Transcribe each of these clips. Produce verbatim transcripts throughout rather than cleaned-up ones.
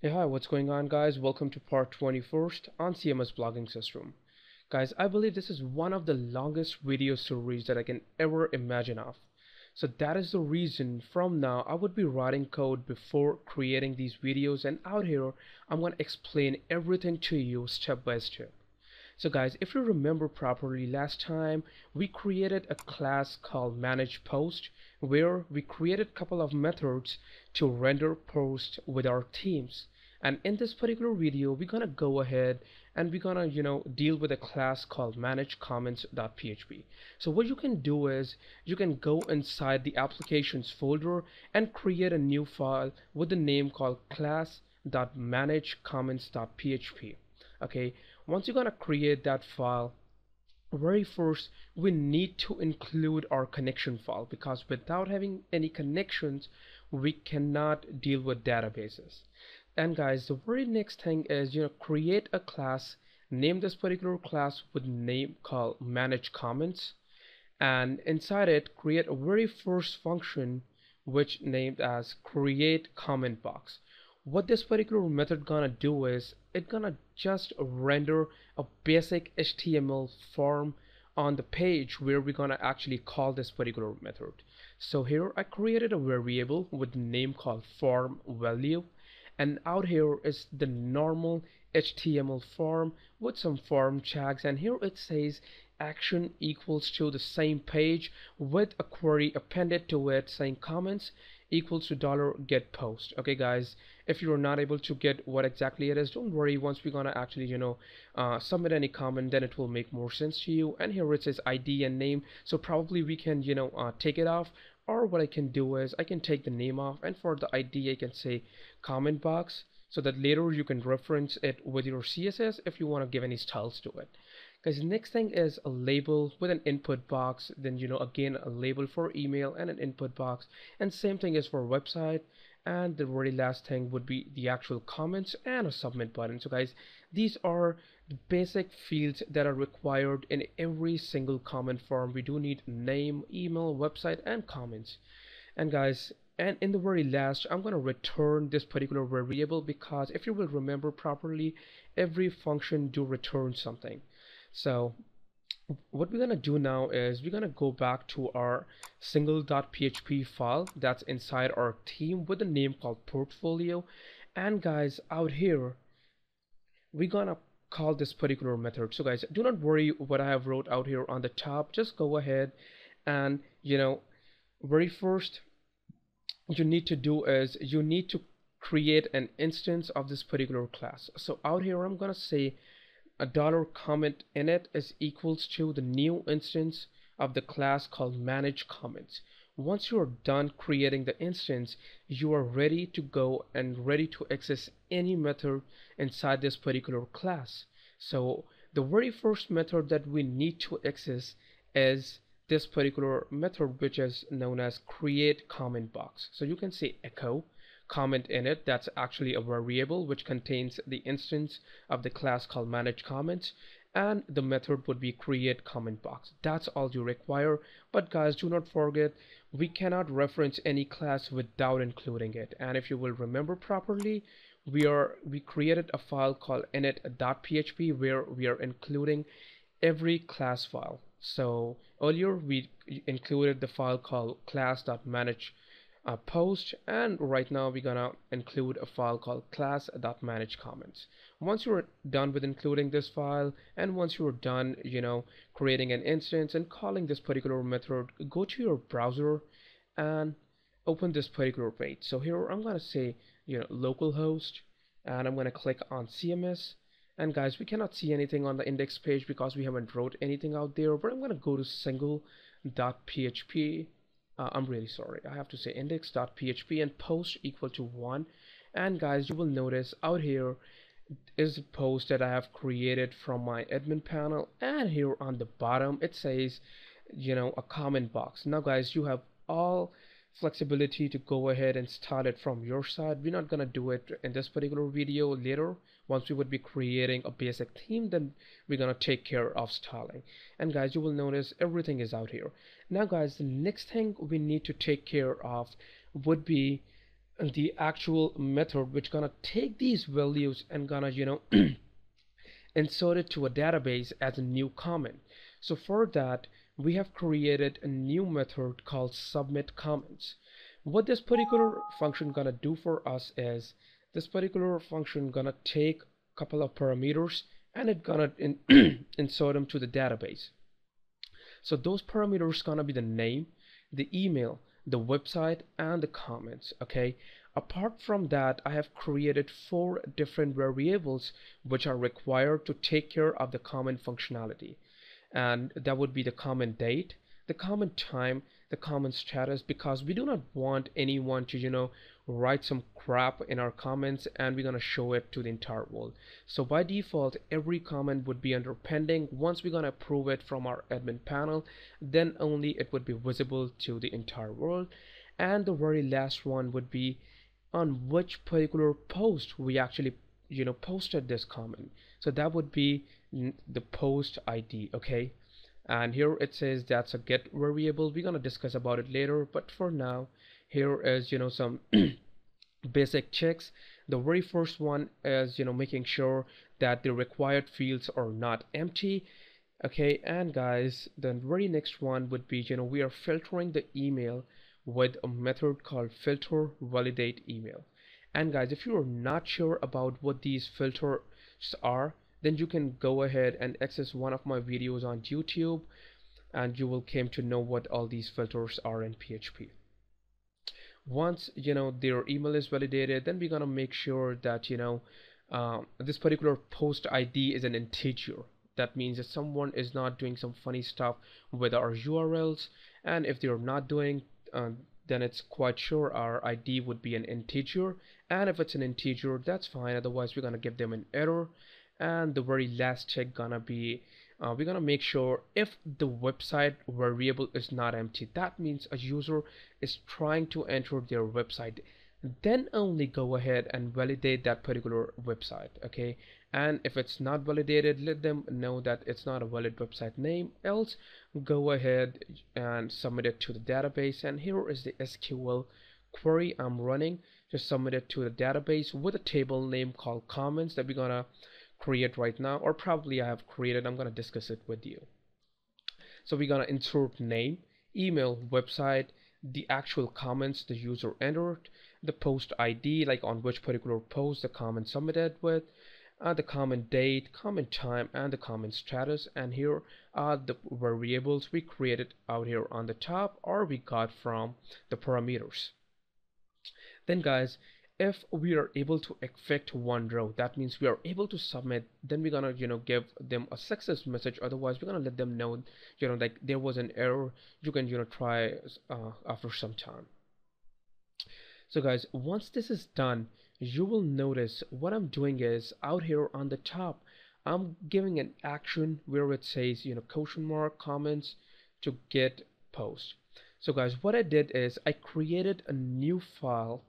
Hey, hi, what's going on, guys? Welcome to part twenty-first on C M S Blogging System. Guys, I believe this is one of the longest video series that I can ever imagine of. So that is the reason from now I would be writing code before creating these videos, and out here I'm going to explain everything to you step by step. So guys, if you remember properly, last time we created a class called manage post where we created a couple of methods to render posts with our themes. And in this particular video, we're going to go ahead and we're going to, you know, deal with a class called manage comments.php. So what you can do is you can go inside the applications folder and create a new file with the name called class.manage comments.php. Okay, once you're going to create that file, very first we need to include our connection file, because without having any connections we cannot deal with databases. And guys, the very next thing is, you know, create a class, name this particular class with name called manage comments, and inside it create a very first function which named as create comment box. What this particular method gonna do is it gonna just render a basic H T M L form on the page where we're gonna actually call this particular method. So here I created a variable with the name called form value, and out here is the normal H T M L form with some form tags, and here it says action equals to the same page with a query appended to it saying comments equals to dollar get post. Okay guys, if you're not able to get what exactly it is, don't worry. Once we're gonna actually, you know, uh, submit any comment, then it will make more sense to you. And here it says I D and name, so probably we can, you know, uh, take it off, or what I can do is I can take the name off, and for the I D I can say comment box, so that later you can reference it with your C S S if you want to give any styles to it. Guys, next thing is a label with an input box, then, you know, again a label for email and an input box, and same thing is for website. And the very last thing would be the actual comments and a submit button. So guys, these are the basic fields that are required in every single comment form. We do need name, email, website, and comments. And guys, and in the very last, I'm going to return this particular variable, because if you will remember properly, every function do return something. So what we're going to do now is we're going to go back to our single.php file that's inside our theme with a name called portfolio. And guys, out here we're going to call this particular method. So guys, do not worry what I have wrote out here on the top. Just go ahead and, you know, very first you need to do is you need to create an instance of this particular class. So out here I'm gonna say a dollar comment init is equals to the new instance of the class called manage comments. Once you're done creating the instance, you are ready to go and ready to access any method inside this particular class. So the very first method that we need to access is this particular method, which is known as create comment box. So you can say echo comment init, that's actually a variable which contains the instance of the class called manage comments, and the method would be create comment box. That's all you require. But guys, do not forget, we cannot reference any class without including it. And if you will remember properly, we are we created a file called init.php where we are including every class file. So earlier we included the file called class.manage A post, and right now we're gonna include a file called class.manage comments. Once you're done with including this file, and once you're done, you know, creating an instance and calling this particular method, go to your browser and open this particular page. So here I'm gonna say, you know, localhost, and I'm gonna click on C M S. And guys, we cannot see anything on the index page because we haven't wrote anything out there, but I'm going to go to single.php. Uh, I'm really sorry, I have to say index.php and post equal to one. And guys, you will notice out here is a post that I have created from my admin panel, and here on the bottom it says, you know, a comment box. Now guys, you have all flexibility to go ahead and start it from your side. We're not gonna do it in this particular video. Later, once we would be creating a basic theme, then we're gonna take care of styling. And guys, you will notice everything is out here. Now guys, the next thing we need to take care of would be the actual method which gonna take these values and gonna, you know, insert it to a database as a new comment. So for that, we have created a new method called submit comments. What this particular function gonna do for us is this particular function gonna take a couple of parameters and it gonna in insert them to the database. So those parameters gonna be the name, the email, the website, and the comments. Okay, apart from that, I have created four different variables which are required to take care of the comment functionality, and that would be the comment date, the comment time, the comment status, because we do not want anyone to, you know, write some crap in our comments and we're going to show it to the entire world. So by default, every comment would be under pending. Once we're going to approve it from our admin panel, then only it would be visible to the entire world. And the very last one would be on which particular post we actually, you know, posted this comment. So that would be the post I D. Okay, and here it says that's a get variable. We're going to discuss about it later, but for now, here is, you know, some basic checks. The very first one is, you know, making sure that the required fields are not empty. Okay, and guys, the very next one would be, you know, we are filtering the email with a method called filter validate email. And guys, if you are not sure about what these filters are, then you can go ahead and access one of my videos on YouTube and you will come to know what all these filters are in P H P. Once, you know, their email is validated, then we're gonna make sure that, you know, uh, this particular post I D is an integer. That means that someone is not doing some funny stuff with our U R Ls, and if they're not doing, uh, then it's quite sure our I D would be an integer, and if it's an integer, that's fine. Otherwise, we're gonna give them an error. And the very last check gonna be uh, we're gonna make sure if the website variable is not empty, that means a user is trying to enter their website, then only go ahead and validate that particular website. Okay, and if it's not validated, let them know that it's not a valid website name, else go ahead and submit it to the database. And here is the S Q L query I'm running to submit it to the database with a table name called comments that we're gonna create right now, or probably I have created. I'm going to discuss it with you. So we're going to insert name, email, website, the actual comments the user entered, the post I D, like on which particular post the comment submitted with, uh, the comment date, comment time, and the comment status. And here are the variables we created out here on the top, or we got from the parameters. Then guys, if we are able to affect one row, that means we are able to submit, then we're gonna, you know, give them a success message. Otherwise, we're gonna let them know, you know, like there was an error. You can, you know, try uh, after some time. So guys, once this is done, you will notice what I'm doing is out here on the top, I'm giving an action where it says, you know, quotation mark comments to get post. So guys, what I did is I created a new file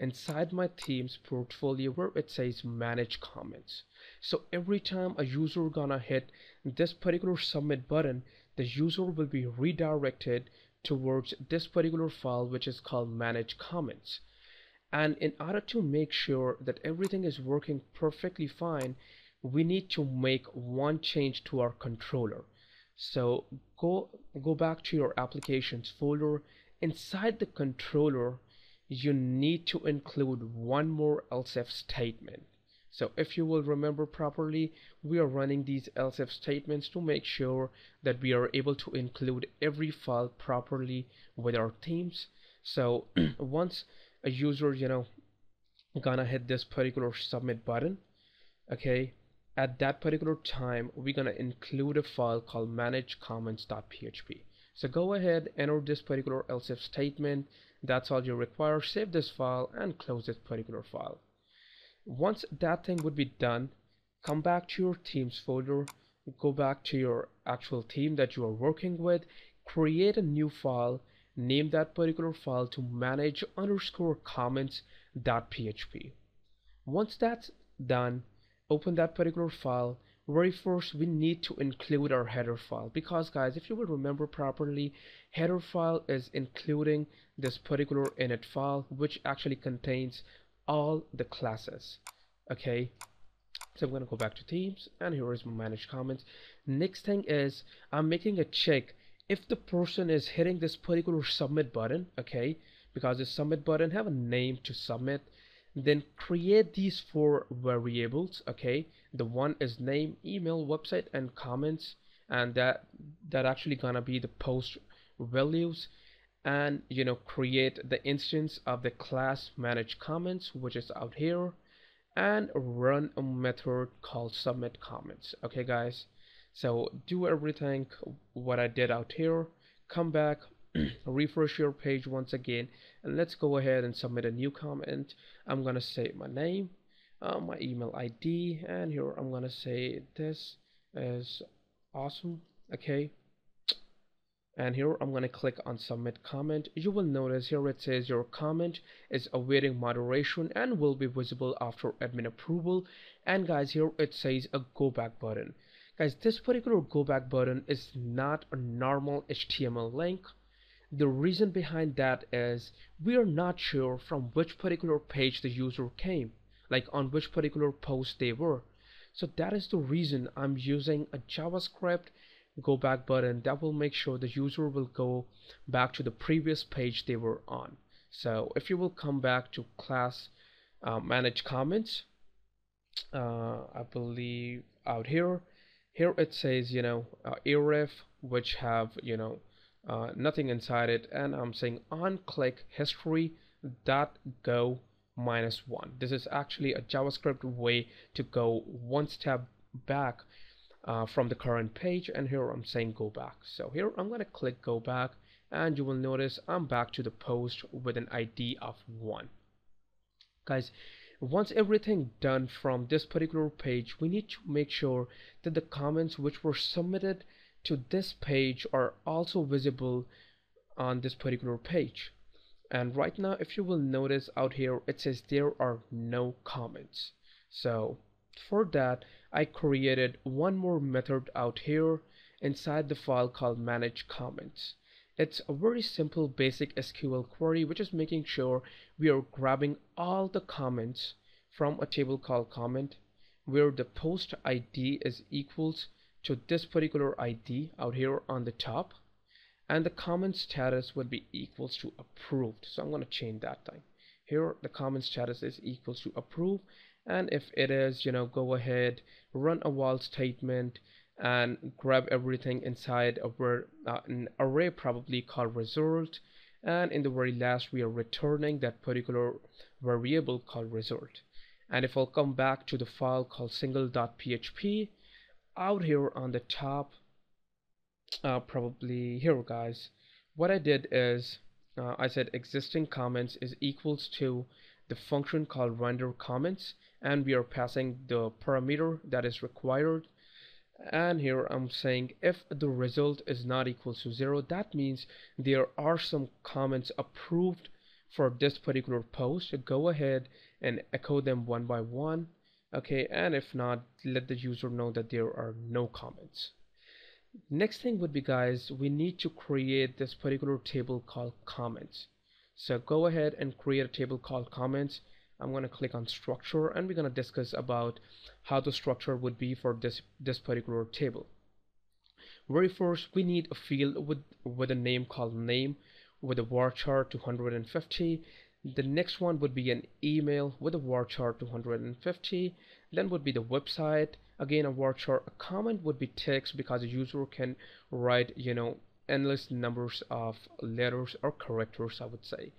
inside my themes portfolio where it says manage comments. So every time a user gonna hit this particular submit button, the user will be redirected towards this particular file which is called manage comments. And in order to make sure that everything is working perfectly fine, we need to make one change to our controller. So go go back to your applications folder. Inside the controller, you need to include one more else if statement. So if you will remember properly, we are running these else if statements to make sure that we are able to include every file properly with our themes. So once a user, you know, gonna hit this particular submit button, okay, at that particular time we're gonna include a file called manage comments dot P H P. So go ahead, enter this particular else if statement. That's all you require. Save this file and close this particular file. Once that thing would be done, come back to your themes folder, go back to your actual theme that you are working with, create a new file, name that particular file to manage underscore comments dot P H P. Once that's done, open that particular file, very first we need to include our header file, because guys, if you will remember properly, header file is including this particular init file, which actually contains all the classes. Okay, so I'm going to go back to themes, and here is my manage comments. Next thing is I'm making a check if the person is hitting this particular submit button, okay, because the submit button have a name to submit. Then create these four variables, okay. The one is name, email, website, and comments, and that that actually gonna be the post values. And you know, create the instance of the class manage comments, which is out here, and run a method called submit comments. Okay guys, so do everything what I did out here, come back, refresh your page once again, and let's go ahead and submit a new comment. I'm gonna say my name, uh, my email I D, and here I'm gonna say this is awesome, okay. And here I'm gonna click on submit comment. You will notice here it says your comment is awaiting moderation and will be visible after admin approval. And guys, here it says a go back button. Guys, this particular go back button is not a normal H T M L link. The reason behind that is we are not sure from which particular page the user came, like on which particular post they were. So that is the reason I'm using a JavaScript go back button that will make sure the user will go back to the previous page they were on. So if you will come back to class uh, manage comments, uh, I believe out here, here it says, you know, uh, iref, which have, you know, Uh, nothing inside it, and I'm saying on click history dot go minus one. This is actually a JavaScript way to go one step back uh, from the current page, and here I'm saying go back. So here I'm gonna click go back, and you will notice I'm back to the post with an I D of one. Guys, once everything done from this particular page, we need to make sure that the comments which were submitted to this page are also visible on this particular page. And right now, if you will notice out here, it says there are no comments. So for that, I created one more method out here inside the file called manage comments. It's a very simple basic S Q L query, which is making sure we are grabbing all the comments from a table called comment, where the post I D is equals to this particular I D out here on the top, and the comment status will be equals to approved. So I'm going to change that thing. Here the comment status is equals to approved, and if it is, you know, go ahead, run a while statement and grab everything inside of uh, an array probably called result, and in the very last we are returning that particular variable called result. And if I'll come back to the file called single dot P H P, out here on the top, uh, probably here guys, what I did is uh, I said existing comments is equals to the function called renderComments, and we are passing the parameter that is required. And here I'm saying if the result is not equal to zero, that means there are some comments approved for this particular post. Go ahead and echo them one by one. Okay, and if not, let the user know that there are no comments. Next thing would be, guys, we need to create this particular table called comments. So go ahead and create a table called comments. I'm going to click on structure, and we're going to discuss about how the structure would be for this this particular table. Very first, we need a field with with a name called name with a varchar two hundred fifty. The next one would be an email with a varchar two hundred fifty, then would be the website, again a varchar. A comment would be text, because the user can write, you know, endless numbers of letters or characters, I would say.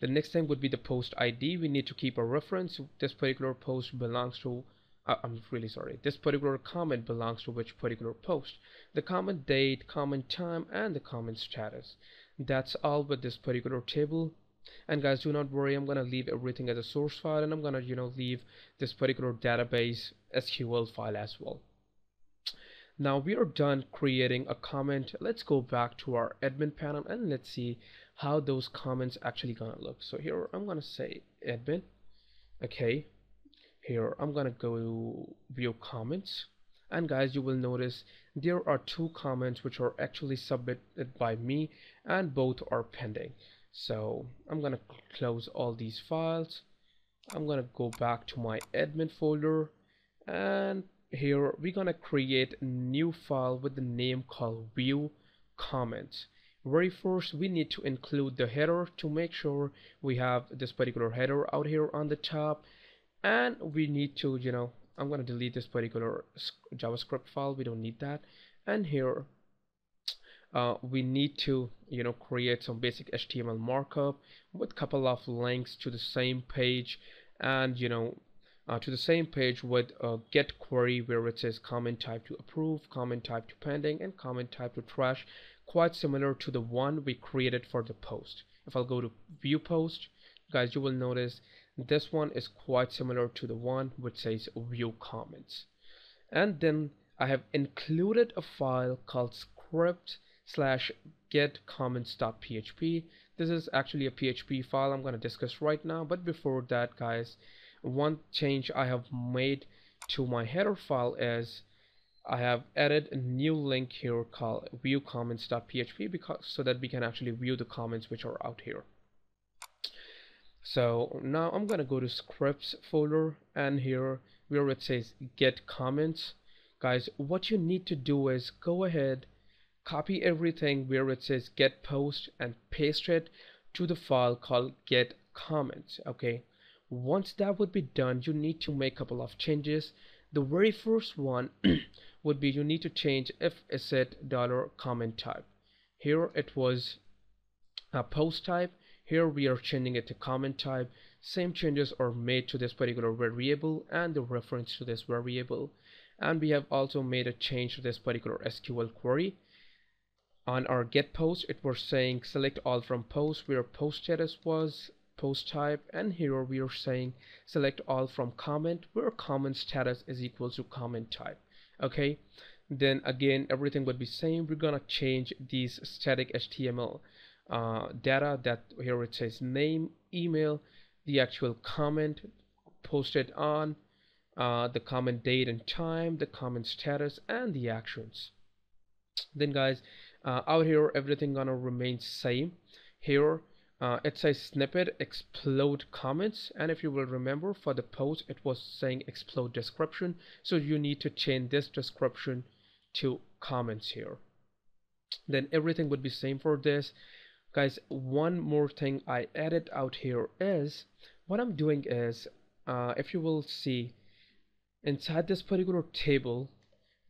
The next thing would be the post I D. We need to keep a reference. This particular post belongs to uh, I'm really sorry, this particular comment belongs to which particular post. The comment date, comment time, and the comment status. That's all with this particular table. And guys, do not worry, I'm going to leave everything as a source file, and I'm going to, you know, leave this particular database S Q L file as well. Now we are done creating a comment. Let's go back to our admin panel, and let's see how those comments actually going to look. So here I'm going to say admin. Okay, here I'm going to go to view comments, And guys, you will notice there are two comments which are actually submitted by me and both are pending. So I'm gonna close all these files. I'm gonna go back to my admin folder, and here we're gonna create a new file with the name called view comments. Very first, we need to include the header to make sure we have this particular header out here on the top, and we need to, you know, I'm gonna delete this particular JavaScript file, we don't need that. And here uh, we need to, you know, create some basic H T M L markup with couple of links to the same page, and you know, uh, to the same page with a get query where it says comment type to approve, comment type to pending, and comment type to trash, quite similar to the one we created for the post. If I'll go to view post, guys, you will notice this one is quite similar to the one which says view comments. And then I have included a file called script slash get comments.php. This is actually a P H P file I'm going to discuss right now, but before that, guys, one change I have made to my header file is I have added a new link here called view comments.php, because so that we can actually view the comments which are out here. So now I'm gonna go to scripts folder, and here where it says get comments, guys, what you need to do is go ahead, copy everything where it says get post and paste it to the file called get comments. Okay, once that would be done, you need to make a couple of changes. The very first one would be you need to change if it said dollar comment type. Here it was a post type. Here we are changing it to comment type. Same changes are made to this particular variable and the reference to this variable. And we have also made a change to this particular S Q L query. On our get post, it was saying select all from post, where post status was post type, and here we are saying select all from comment, where comment status is equal to comment type. Okay, then again everything would be same. We're gonna change these static H T M L Uh, data that here it says name, email, the actual comment posted on, uh, the comment date and time, the comment status, and the actions. Then guys, uh, out here everything gonna remain same. Here uh, it says snippet explode comments, and if you will remember, for the post it was saying explode description, so you need to change this description to comments here. Then everything would be same for this. Guys, one more thing I added out here is what I'm doing is uh, if you will see inside this particular table,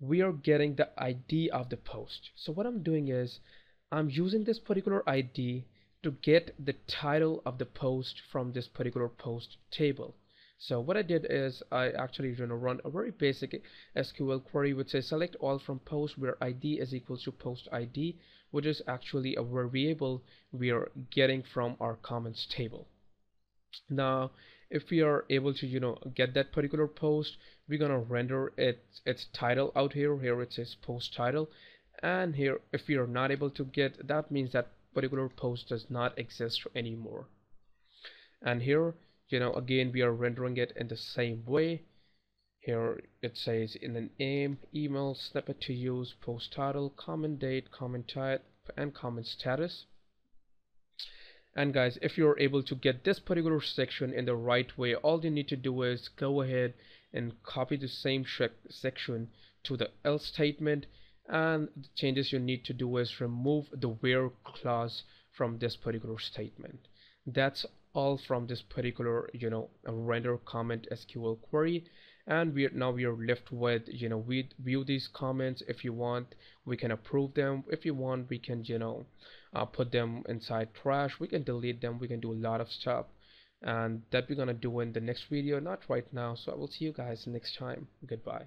we are getting the I D of the post. So what I'm doing is I'm using this particular I D to get the title of the post from this particular post table. So what I did is I actually, you know, run a very basic S Q L query which says select all from post, where I D is equal to post I D, which is actually a variable we are getting from our comments table. Now if we are able to, you know, get that particular post, we're gonna render it its title out here. Here it says post title, and here if we are not able to get, that means that particular post does not exist anymore. And here, you know, again we are rendering it in the same way. Here it says in the name, email, snippet to use, post title, comment date, comment type, and comment status. And guys, if you're able to get this particular section in the right way, all you need to do is go ahead and copy the same section to the else statement, and the changes you need to do is remove the where clause from this particular statement. That's all from this particular, you know, render comment S Q L query. And we are now we are left with, you know, we view these comments. If you want, we can approve them. If you want, we can, you know, uh, put them inside trash, we can delete them, we can do a lot of stuff, and that we're gonna do in the next video, not right now. So I will see you guys next time. Goodbye.